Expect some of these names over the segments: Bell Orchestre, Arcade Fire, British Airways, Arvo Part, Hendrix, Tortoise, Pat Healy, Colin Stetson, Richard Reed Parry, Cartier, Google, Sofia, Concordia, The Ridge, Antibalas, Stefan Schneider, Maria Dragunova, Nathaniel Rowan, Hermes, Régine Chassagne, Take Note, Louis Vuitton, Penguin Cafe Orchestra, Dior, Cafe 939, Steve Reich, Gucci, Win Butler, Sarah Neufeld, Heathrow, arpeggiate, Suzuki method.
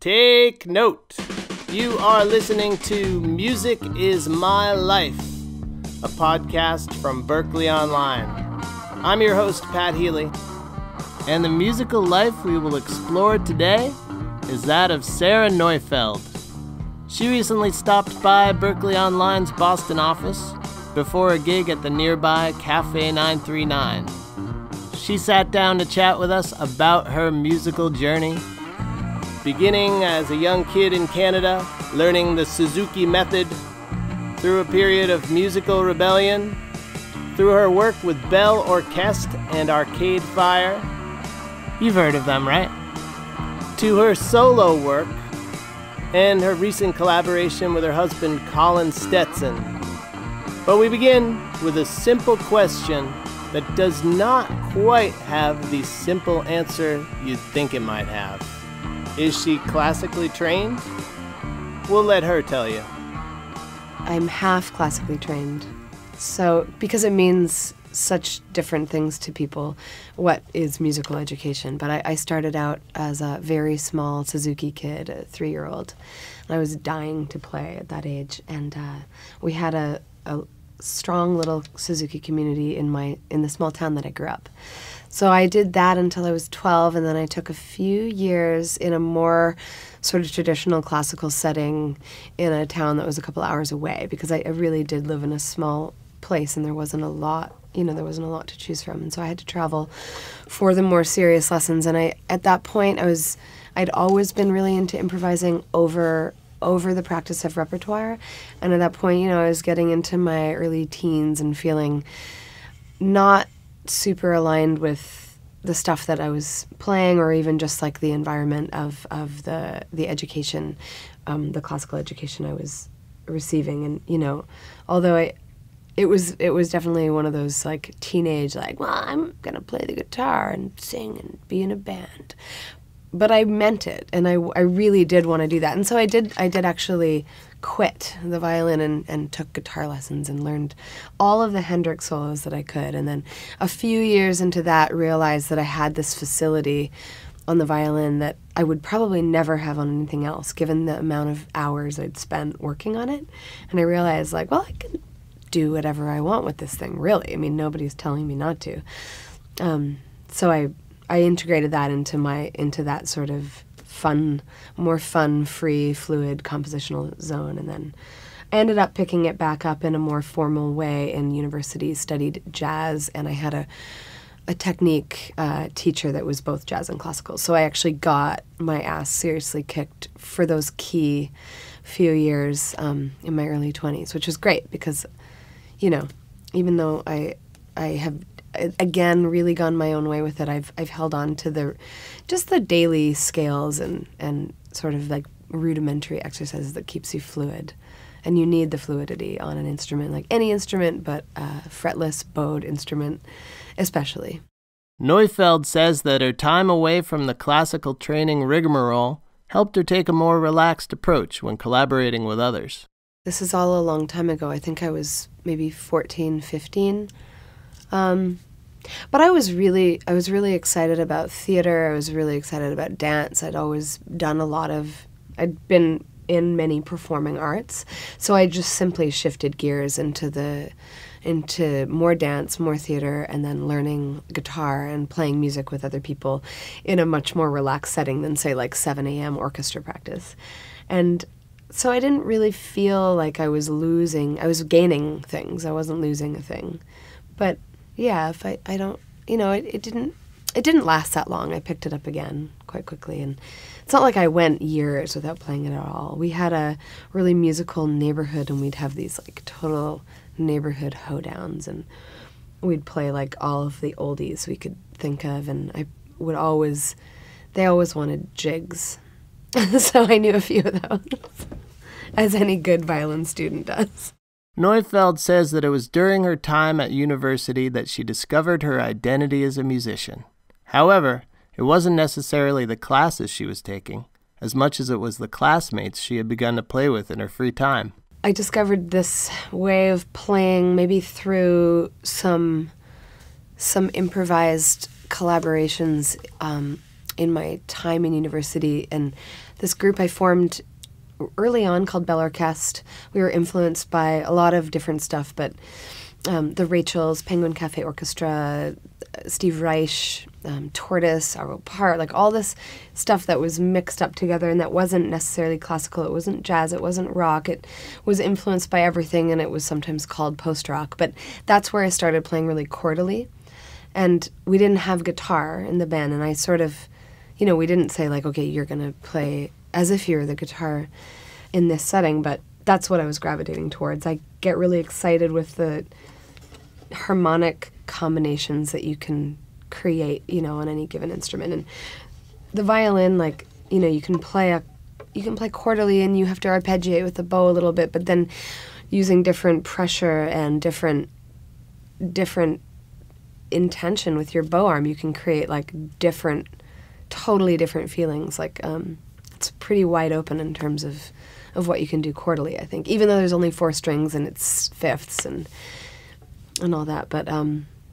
Take note, you are listening to Music is My Life, a podcast from Berklee Online. I'm your host, Pat Healy, and the musical life we will explore today is that of Sarah Neufeld. She recently stopped by Berklee Online's Boston office before a gig at the nearby Cafe 939. She sat down to chat with us about her musical journey, beginning as a young kid in Canada, learning the Suzuki method, through a period of musical rebellion, through her work with Bell Orchestre and Arcade Fire, you've heard of them, right? To her solo work, and her recent collaboration with her husband Colin Stetson. But we begin with a simple question that does not quite have the simple answer you'd think it might have. Is she classically trained? We'll let her tell you. I'm half classically trained. So, because it means such different things to people, what is musical education? But I started out as a very small Suzuki kid, a 3-year-old. And I was dying to play at that age. And we had a strong little Suzuki community in the small town that I grew up. So I did that until I was 12, and then I took a few years in a more sort of traditional classical setting in a town that was a couple hours away, because I really did live in a small place and there wasn't a lot, there wasn't a lot to choose from. And so I had to travel for the more serious lessons. And at that point, I'd always been really into improvising over the practice of repertoire. And at that point, I was getting into my early teens and feeling not super aligned with the stuff that I was playing, or even just like the environment of the education, the classical education I was receiving. And although it was definitely one of those like teenage well, I'm gonna play the guitar and sing and be in a band, but I meant it, and I really did want to do that. And so I did actually quit the violin and took guitar lessons and learned all of the Hendrix solos that I could. And then a few years into that, realized that I had this facility on the violin that I would probably never have on anything else, given the amount of hours I'd spent working on it. And I realized, well, I can do whatever I want with this thing, really. I mean, nobody's telling me not to. So I integrated that into that sort of fun, more fun, free, fluid compositional zone, and then I ended up picking it back up in a more formal way in university. Studied jazz, and I had a technique teacher that was both jazz and classical. So I actually got my ass seriously kicked for those key few years in my early 20s, which was great because, even though I have again really gone my own way with it, I've held on to just the daily scales and sort of like rudimentary exercises that keeps you fluid. And you need the fluidity on an instrument, like any instrument, but a fretless bowed instrument especially. Neufeld says that her time away from the classical training rigmarole helped her take a more relaxed approach when collaborating with others. This is all a long time ago. I think I was maybe 14, 15. But I was really excited about theater. I was really excited about dance. I'd always done I'd been in many performing arts. So I just simply shifted gears into more dance, more theater, and then learning guitar and playing music with other people in a much more relaxed setting than, say, like 7 a.m. orchestra practice. And so I didn't really feel like I was gaining things. I wasn't losing a thing. But yeah, if I don't, it didn't last that long. I picked it up again quite quickly, and it's not like I went years without playing it at all. We had a really musical neighborhood, and we'd have these like total neighborhood hoedowns, and we'd play like all of the oldies we could think of, and they always wanted jigs, so I knew a few of those, as any good violin student does. Neufeld says that it was during her time at university that she discovered her identity as a musician. However, it wasn't necessarily the classes she was taking, as much as it was the classmates she had begun to play with in her free time. I discovered this way of playing maybe through some improvised collaborations in my time in university, and this group I formed early on called Bell Orchestre. We were influenced by a lot of different stuff, but the Rachels, Penguin Cafe Orchestra, Steve Reich, Tortoise, Arvo Part, like all this stuff that was mixed up together and that wasn't necessarily classical, it wasn't jazz, it wasn't rock, it was influenced by everything, and it was sometimes called post-rock. But that's where I started playing really chordally, and we didn't have guitar in the band, and I sort of, you know, we didn't say like, okay, you're going to play as if you're the guitar in this setting, but that's what I was gravitating towards. I get really excited with the harmonic combinations that you can create, you know, on any given instrument. And the violin, like, you know, you can play chordally, and you have to arpeggiate with the bow a little bit, but then using different pressure and different intention with your bow arm, you can create like different, totally different feelings. Like it's pretty wide open in terms of what you can do chordally, I think, even though there's only 4 strings and it's fifths and all that. But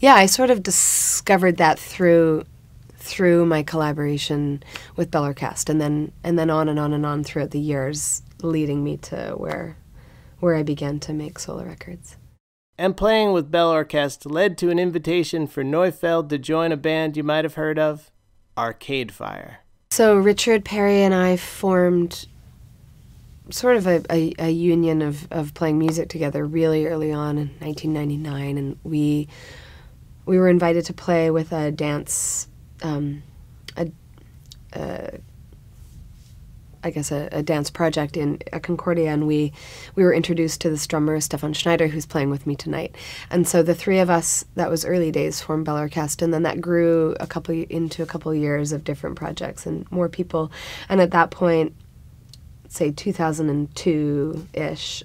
yeah, I sort of discovered that through my collaboration with Bell Orchestre, and then on and on and on throughout the years, leading me to where I began to make solo records. And playing with Bell Orchestre led to an invitation for Neufeld to join a band you might have heard of, Arcade Fire. So Richard Parry and I formed sort of a union of playing music together really early on in 1999, and we were invited to play with a dance, I guess a dance project in Concordia, and we were introduced to this drummer, Stefan Schneider, who's playing with me tonight. And so the three of us, that was early days, formed Bell Orchestre, and then that grew into a couple years of different projects and more people. And at that point, say 2002-ish,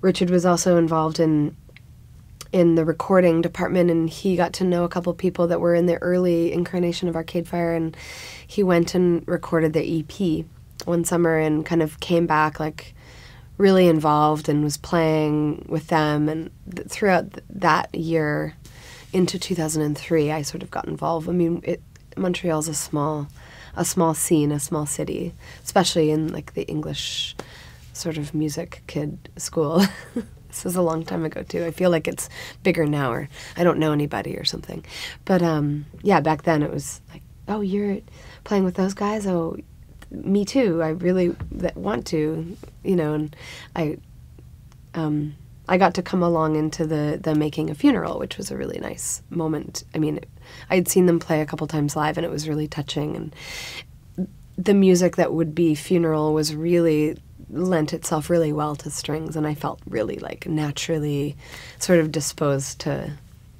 Richard was also involved in the recording department, and he got to know a couple people that were in the early incarnation of Arcade Fire, and he went and recorded their EP one summer and kind of came back like really involved and was playing with them. And throughout that year into 2003, I sort of got involved. I mean, Montreal's a small scene, a small city, especially in like the English sort of music kid school. This was a long time ago too. I feel like it's bigger now, or I don't know anybody or something. But yeah, back then it was like, oh, you're playing with those guys? Oh, me too. I really want to, you know. And I got to come along into the making of Funeral, which was a really nice moment. I mean, I'd seen them play a couple times live, and it was really touching. And the music that would be Funeral was really lent itself really well to strings, and I felt really like naturally sort of disposed to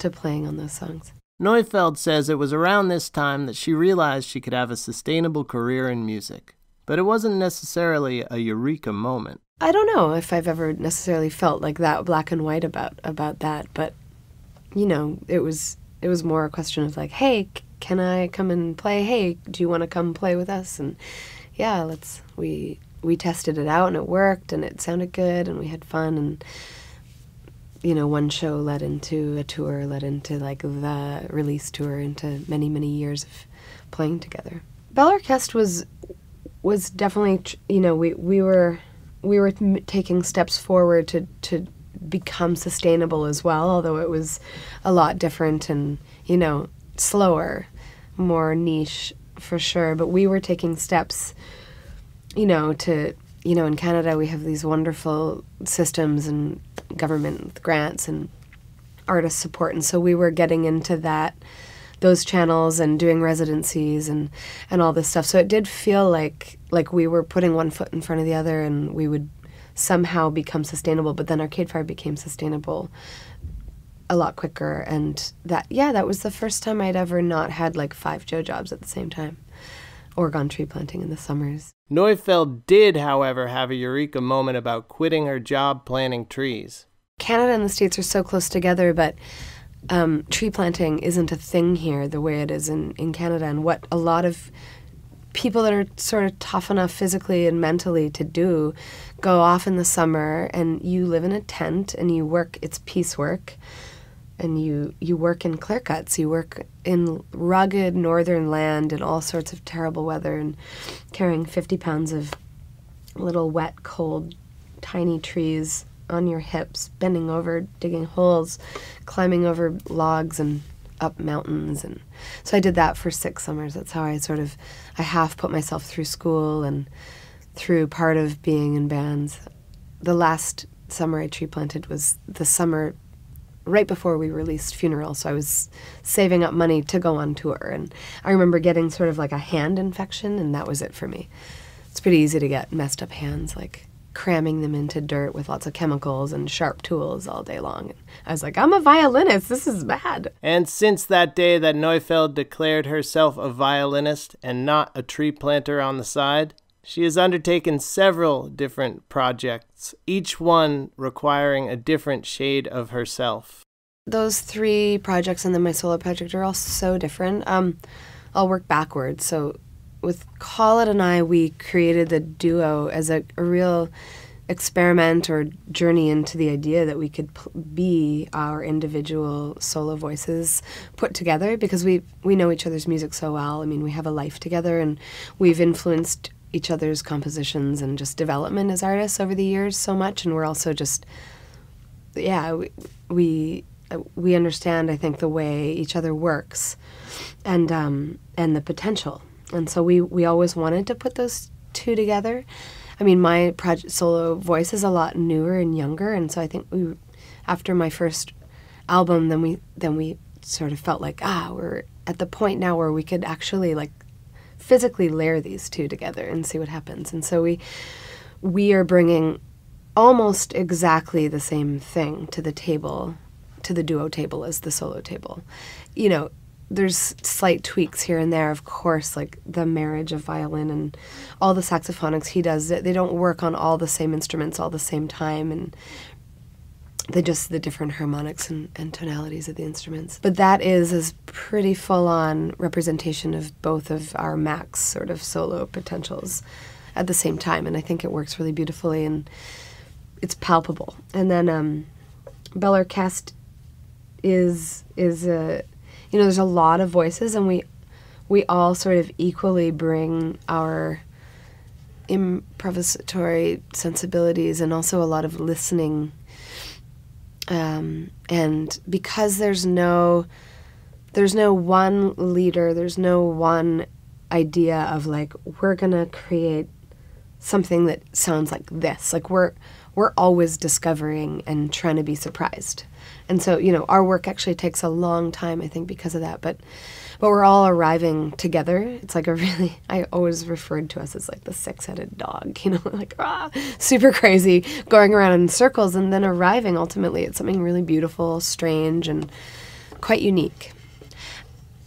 playing on those songs. Neufeld says it was around this time that she realized she could have a sustainable career in music, but it wasn't necessarily a eureka moment. I don't know if I've ever necessarily felt like that, black and white about that, but you know, it was more a question of like, hey, can I come and play? Hey, do you want to come play with us? And yeah, we tested it out, and it worked, and it sounded good, and we had fun, and you know, one show led into a tour, led into like the release tour, into many, many years of playing together. Bell Orchestre was definitely, you know, we were taking steps forward to become sustainable as well, although it was a lot different and, you know, slower, more niche for sure. But we were taking steps, you know, in Canada we have these wonderful systems and government grants and artist support, and so we were getting into those channels and doing residencies and all this stuff. So it did feel like we were putting one foot in front of the other, and we would somehow become sustainable. But then Arcade Fire became sustainable a lot quicker, and that was the first time I'd ever not had like 5 Joe jobs at the same time, or gone tree planting in the summers. Neufeld did, however, have a eureka moment about quitting her job planting trees. Canada and the States are so close together, but tree planting isn't a thing here the way it is in Canada. And what a lot of people that are sort of tough enough physically and mentally to do go off in the summer, and you live in a tent and you work, it's piecework. and you work in clear cuts, you work in rugged northern land in all sorts of terrible weather, and carrying 50 pounds of little wet, cold, tiny trees on your hips, bending over, digging holes, climbing over logs and up mountains. And so I did that for 6 summers. That's how I sort of, I half put myself through school and through part of being in bands. The last summer I tree planted was the summer right before we released Funeral, so I was saving up money to go on tour. And I remember getting sort of like a hand infection, and that was it for me. It's pretty easy to get messed up hands, like cramming them into dirt with lots of chemicals and sharp tools all day long. And I was like, I'm a violinist, this is bad. And since that day that Neufeld declared herself a violinist and not a tree planter on the side, she has undertaken several different projects, each one requiring a different shade of herself. Those 3 projects and then my solo project are all so different. I'll work backwards. So with Colin and I, we created the duo as a real experiment or journey into the idea that we could be our individual solo voices put together, because we know each other's music so well. I mean, we have a life together, and we've influenced each other's compositions and just development as artists over the years so much. And we're also just, yeah, we understand, I think, the way each other works and the potential. And so we always wanted to put those 2 together. I mean, my solo voice is a lot newer and younger, and so I think we, after my first album, then we sort of felt like, we're at the point now where we could actually, like, physically layer these 2 together and see what happens. And so we are bringing almost exactly the same thing to the table, to the duo table, as the solo table. You know, there's slight tweaks here and there, of course, like the marriage of violin and all the saxophonics he does. They don't work on all the same instruments all the same time, and the different harmonics and tonalities of the instruments. But that is pretty full-on representation of both of our max sort of solo potentials at the same time, and I think it works really beautifully, and it's palpable. And then Bell Orchestre is a... You know, there's a lot of voices, and we all sort of equally bring our improvisatory sensibilities and also a lot of listening. And because there's no one leader, there's no one idea of, like, we're gonna create something that sounds like this. Like, we're always discovering and trying to be surprised. And so, you know, our work actually takes a long time, I think, because of that. But we're all arriving together. It's like a really, I always referred to us as like the 6-headed dog, you know, like super crazy, going around in circles and then arriving ultimately at something really beautiful, strange, and quite unique.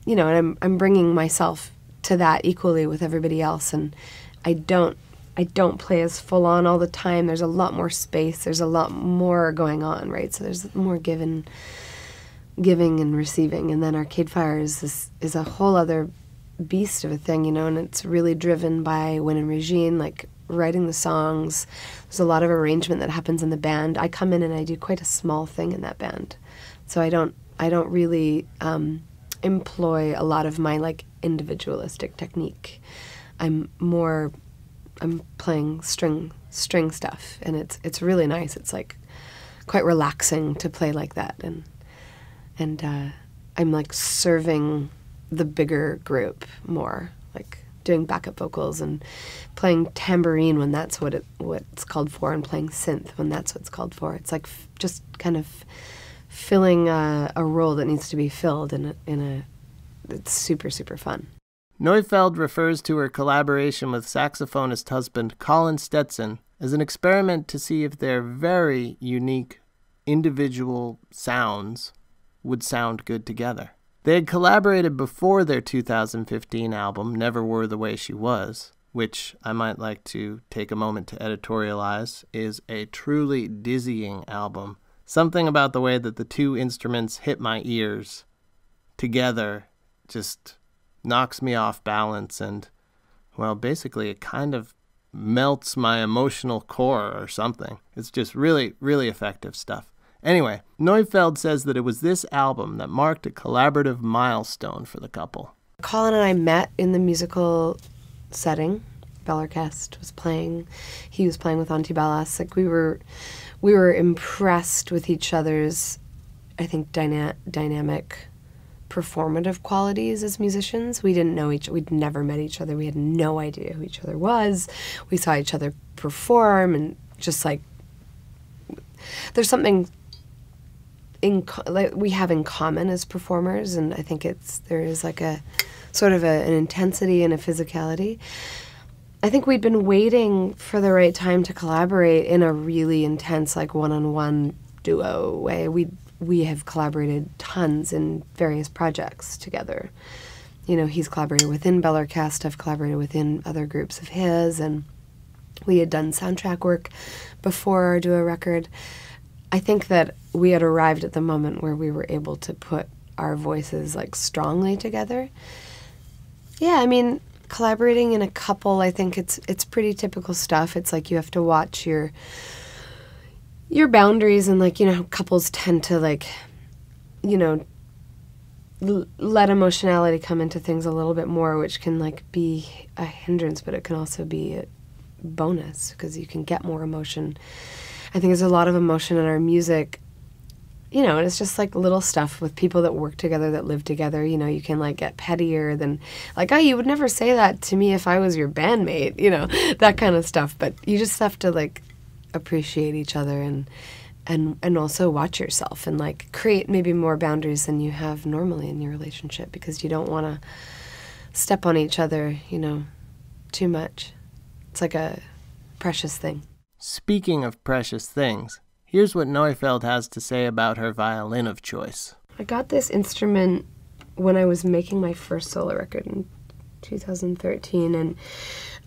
You know, and I'm bringing myself to that equally with everybody else, and I don't play as full on all the time. There's a lot more space. There's a lot more going on, right? So there's more giving and receiving. And then Arcade Fire is a whole other beast of a thing, you know, and it's really driven by Win and Régine, like writing the songs. There's a lot of arrangement that happens in the band. I come in and I do quite a small thing in that band. So I don't really employ a lot of my, like, individualistic technique. I'm playing string stuff, and it's really nice. It's like quite relaxing to play like that, and I'm like serving the bigger group more, like doing backup vocals and playing tambourine when that's what's called for, and playing synth when that's what's called for. It's like just kind of filling a role that needs to be filled in a. It's super fun. Neufeld refers to her collaboration with saxophonist husband Colin Stetson as an experiment to see if their very unique individual sounds would sound good together. They had collaborated before their 2015 album, Never Were the Way She Was, which I might like to take a moment to editorialize, is a truly dizzying album. Something about the way that the 2 instruments hit my ears together just knocks me off balance, and, well, basically it kind of melts my emotional core or something. It's just really, really effective stuff. Anyway, Neufeld says that it was this album that marked a collaborative milestone for the couple. Colin and I met in the musical setting. Bell Orchestre was playing. He was playing with Antibalas. Like we were impressed with each other's, I think, dynamic performative qualities as musicians. We didn't know each other. We'd never met each other. We had no idea who each other was. We saw each other perform, and just like there's something like we have in common as performers, and I think there is like a sort of an intensity and a physicality. I think we'd been waiting for the right time to collaborate in a really intense, like, one-on-one duo way. We have collaborated tons in various projects together. You know, he's collaborated within Bell Orchestre, I've collaborated within other groups of his, and we had done soundtrack work before our duo record. I think that we had arrived at the moment where we were able to put our voices, like, strongly together. Yeah, I mean, collaborating in a couple, I think it's pretty typical stuff. It's like you have to watch your boundaries, and, like, you know, couples tend to, like, you know, let emotionality come into things a little bit more, which can, like, be a hindrance, but it can also be a bonus because you can get more emotion. I think there's a lot of emotion in our music, you know, and it's just like little stuff with people that work together, that live together. You know, you can, like, get pettier than, like, oh, you would never say that to me if I was your bandmate, you know, that kind of stuff. But you just have to, like, appreciate each other and also watch yourself and, like, create maybe more boundaries than you have normally in your relationship, because you don't want to step on each other, you know, too much. It's like a precious thing. Speaking of precious things, here's what Neufeld has to say about her violin of choice. I got this instrument when I was making my first solo record in 2013, and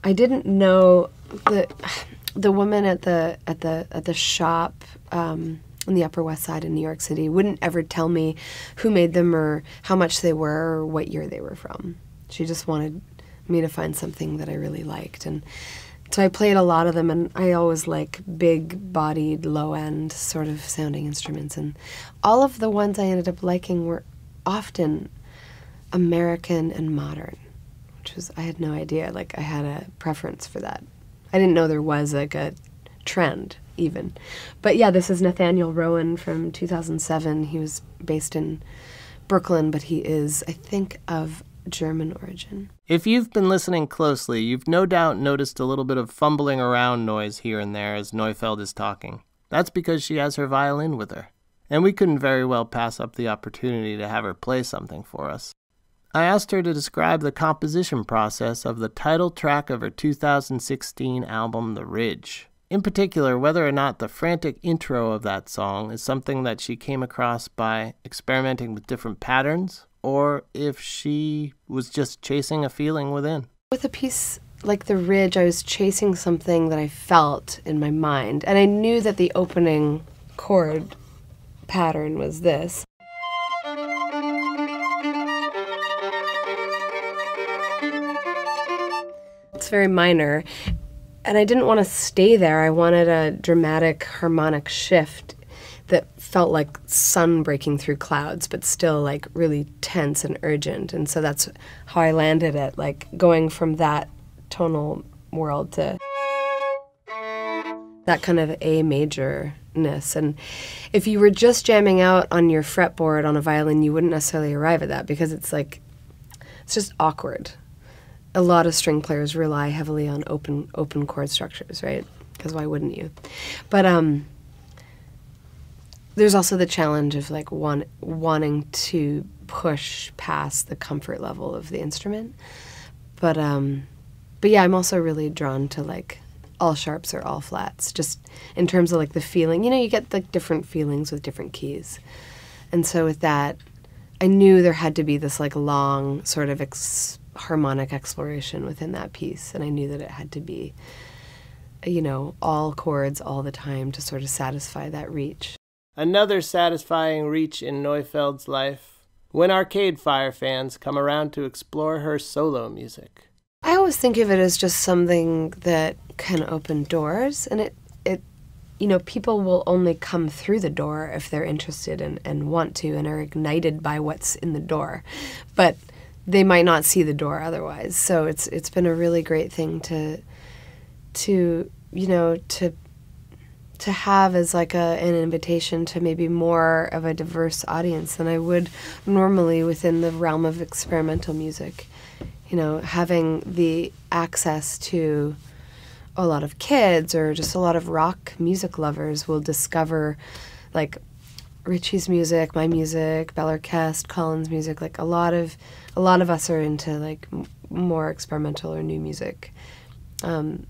I didn't know that the woman at the shop on the Upper West Side in New York City wouldn't ever tell me who made them or how much they were or what year they were from. She just wanted me to find something that I really liked, and so I played a lot of them, and I always like big-bodied, low-end sort of sounding instruments, and all of the ones I ended up liking were often American and modern, which was, I had no idea, like, I had a preference for that. I didn't know there was, like, a trend, even. But yeah, this is Nathaniel Rowan from 2007. He was based in Brooklyn, but he is, I think, of German origin. If you've been listening closely, you've no doubt noticed a little bit of fumbling around noise here and there as Neufeld is talking. That's because she has her violin with her, and we couldn't very well pass up the opportunity to have her play something for us. I asked her to describe the composition process of the title track of her 2016 album, The Ridge. In particular, whether or not the frantic intro of that song is something that she came across by experimenting with different patterns, or if she was just chasing a feeling within. With a piece like The Ridge, I was chasing something that I felt in my mind, and I knew that the opening chord pattern was this. It's very minor, and I didn't want to stay there. I wanted a dramatic harmonic shift that felt like sun breaking through clouds, but still, like, really tense and urgent. And so that's how I landed at, like, going from that tonal world to that kind of A major-ness. And if you were just jamming out on your fretboard on a violin, you wouldn't necessarily arrive at that, because it's, like, it's just awkward. A lot of string players rely heavily on open chord structures, right? Because why wouldn't you? But there's also the challenge of, like, wanting to push past the comfort level of the instrument. But yeah, I'm also really drawn to, like, all sharps or all flats, just in terms of, like, the feeling. You know, you get, like, different feelings with different keys. And so with that, I knew there had to be this, like, long sort of harmonic exploration within that piece, and I knew that it had to be, you know, all chords all the time to sort of satisfy that reach. Another satisfying reach in Neufeld's life, when Arcade Fire fans come around to explore her solo music. I always think of it as just something that can open doors, and it you know, people will only come through the door if they're interested and want to and are ignited by what's in the door. But they might not see the door otherwise. So it's been a really great thing to have as like an invitation to maybe more of a diverse audience than I would normally within the realm of experimental music. You know, having the access to a lot of kids or just a lot of rock music lovers will discover like Richie's music, my music, Bell Orchestre, Colin's music. Like a lot of us are into like more experimental or new music. And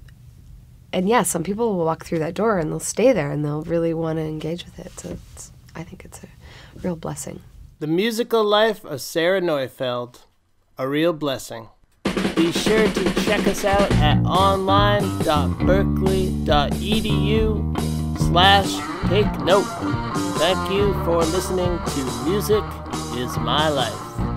yeah, some people will walk through that door and they'll stay there and they'll really want to engage with it. So I think it's a real blessing. The musical life of Sarah Neufeld, a real blessing. Be sure to check us out at online.berkeley.edu/take note. Thank you for listening to Music Is My Life.